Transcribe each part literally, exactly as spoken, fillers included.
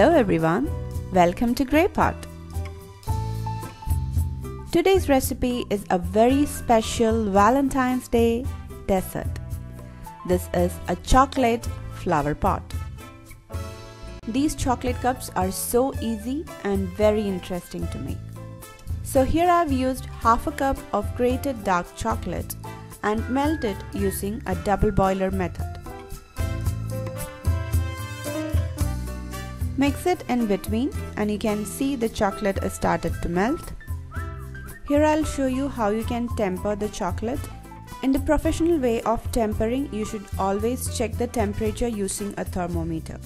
Hello everyone, welcome to GreyPot. Today's recipe is a very special Valentine's Day dessert. This is a chocolate flower pot. These chocolate cups are so easy and very interesting to make. So here I've used half a cup of grated dark chocolate and melt it using a double boiler method. Mix it in between and you can see the chocolate is started to melt. Here I'll show you how you can temper the chocolate. In the professional way of tempering, you should always check the temperature using a thermometer.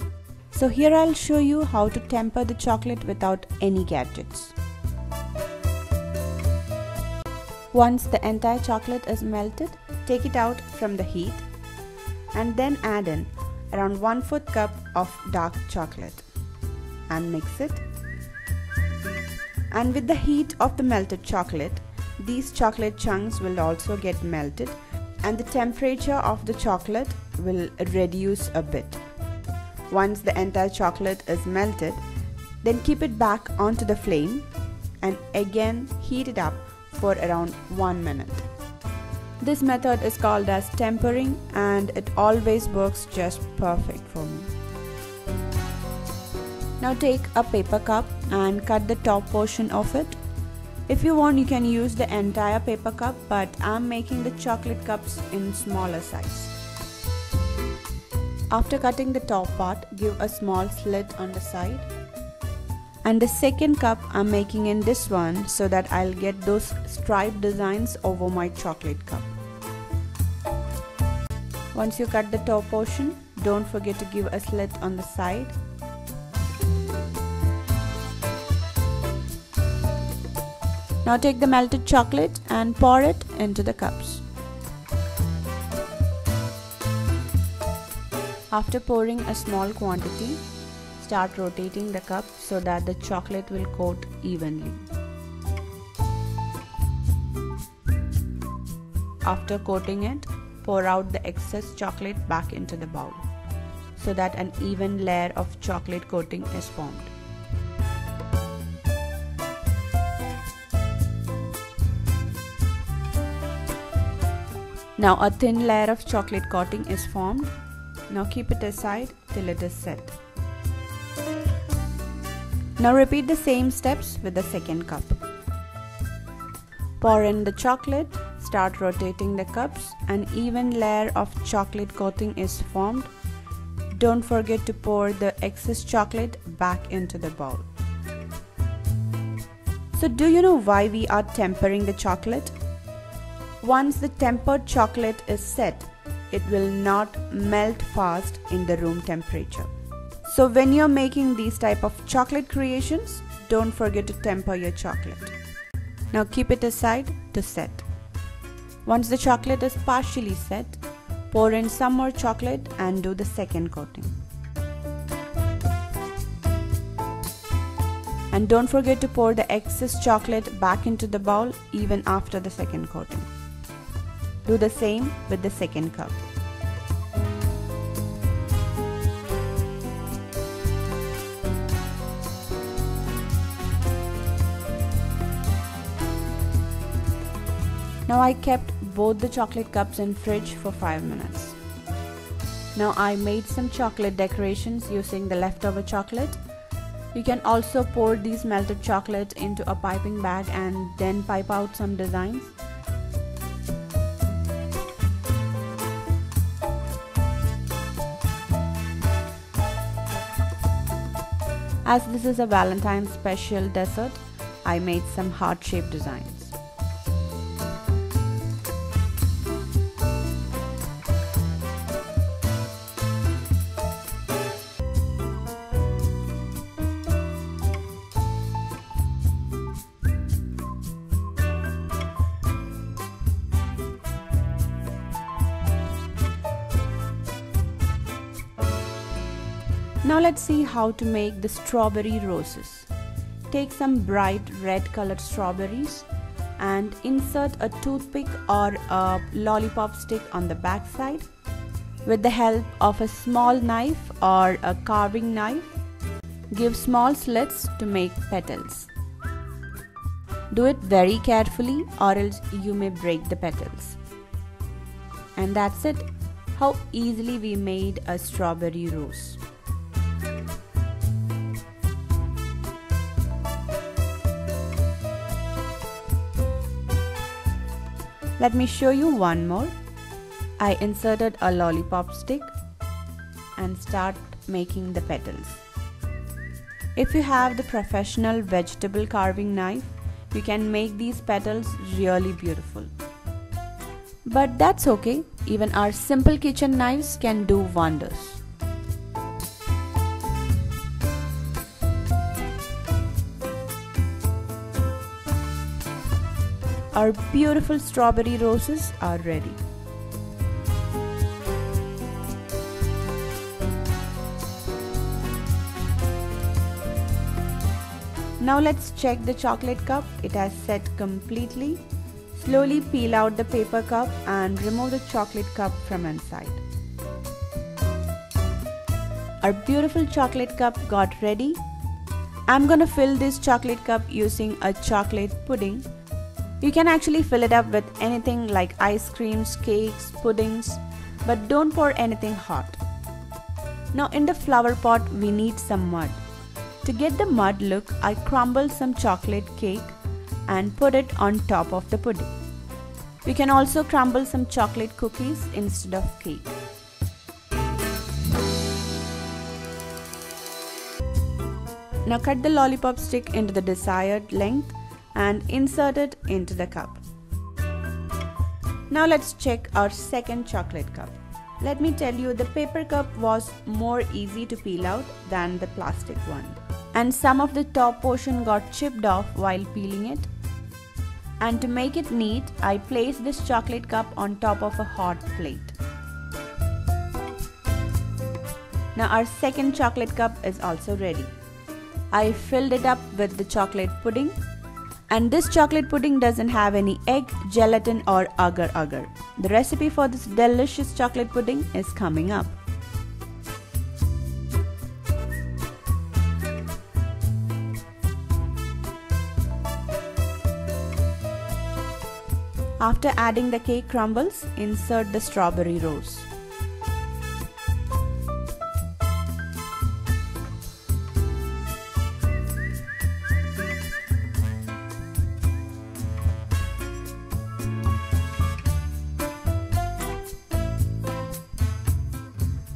So here I'll show you how to temper the chocolate without any gadgets. Once the entire chocolate is melted, take it out from the heat and then add in around one fourth cup of dark chocolate. And mix it, and with the heat of the melted chocolate, these chocolate chunks will also get melted and the temperature of the chocolate will reduce a bit. Once the entire chocolate is melted, then keep it back onto the flame and again heat it up for around one minute. This method is called as tempering and it always works just perfect for me. Now take a paper cup and cut the top portion of it. If you want, you can use the entire paper cup, but I'm making the chocolate cups in smaller size. After cutting the top part, give a small slit on the side. And the second cup I'm making in this one so that I'll get those stripe designs over my chocolate cup. Once you cut the top portion, don't forget to give a slit on the side. Now take the melted chocolate and pour it into the cups. After pouring a small quantity, start rotating the cup so that the chocolate will coat evenly. After coating it, pour out the excess chocolate back into the bowl so that an even layer of chocolate coating is formed. Now a thin layer of chocolate coating is formed. Now keep it aside till it is set. Now repeat the same steps with the second cup. Pour in the chocolate, start rotating the cups, an even layer of chocolate coating is formed. Don't forget to pour the excess chocolate back into the bowl. So do you know why we are tempering the chocolate? Once the tempered chocolate is set, it will not melt fast in the room temperature. So when you're making these type of chocolate creations, don't forget to temper your chocolate. Now keep it aside to set. Once the chocolate is partially set, pour in some more chocolate and do the second coating. And don't forget to pour the excess chocolate back into the bowl even after the second coating. Do the same with the second cup. Now I kept both the chocolate cups in fridge for five minutes. Now I made some chocolate decorations using the leftover chocolate. You can also pour these melted chocolate into a piping bag and then pipe out some designs. As this is a Valentine's special dessert, I made some heart-shaped designs. Now let's see how to make the strawberry roses. Take some bright red colored strawberries and insert a toothpick or a lollipop stick on the back side. With the help of a small knife or a carving knife, Give small slits to make petals. Do it very carefully or else you may break the petals. And that's it. How easily we made a strawberry rose. Let me show you one more. I inserted a lollipop stick and start making the petals. If you have the professional vegetable carving knife, you can make these petals really beautiful. But that's okay, even our simple kitchen knives can do wonders. Our beautiful strawberry roses are ready. Now let's check the chocolate cup. It has set completely. Slowly peel out the paper cup and remove the chocolate cup from inside. Our beautiful chocolate cup got ready. I'm gonna fill this chocolate cup using a chocolate pudding. You can actually fill it up with anything like ice creams, cakes, puddings, but don't pour anything hot. Now in the flower pot we need some mud. To get the mud look, I crumbled some chocolate cake and put it on top of the pudding. You can also crumble some chocolate cookies instead of cake. Now cut the lollipop stick into the desired length and insert it into the cup. Now let's check our second chocolate cup. Let me tell you, the paper cup was more easy to peel out than the plastic one. And some of the top portion got chipped off while peeling it. And to make it neat, I placed this chocolate cup on top of a hot plate. Now our second chocolate cup is also ready. I filled it up with the chocolate pudding, and this chocolate pudding doesn't have any egg, gelatin or agar-agar. The recipe for this delicious chocolate pudding is coming up. After adding the cake crumbles, insert the strawberry rose.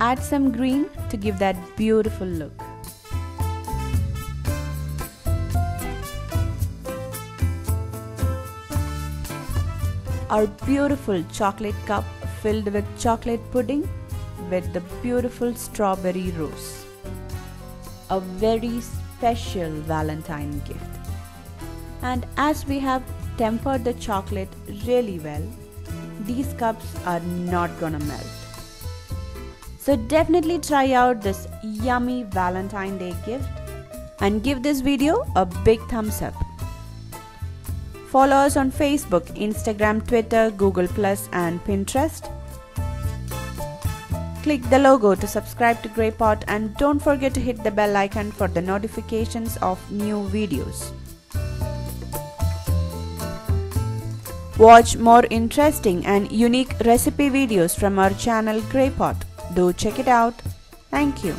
Add some green to give that beautiful look. Our beautiful chocolate cup filled with chocolate pudding with the beautiful strawberry rose. A very special Valentine gift. And as we have tempered the chocolate really well, these cups are not gonna melt. So definitely try out this yummy Valentine Day gift and give this video a big thumbs up. Follow us on Facebook, Instagram, Twitter, Google plus, and Pinterest. Click the logo to subscribe to GreyPot and don't forget to hit the bell icon for the notifications of new videos. Watch more interesting and unique recipe videos from our channel GreyPot. Do check it out. Thank you.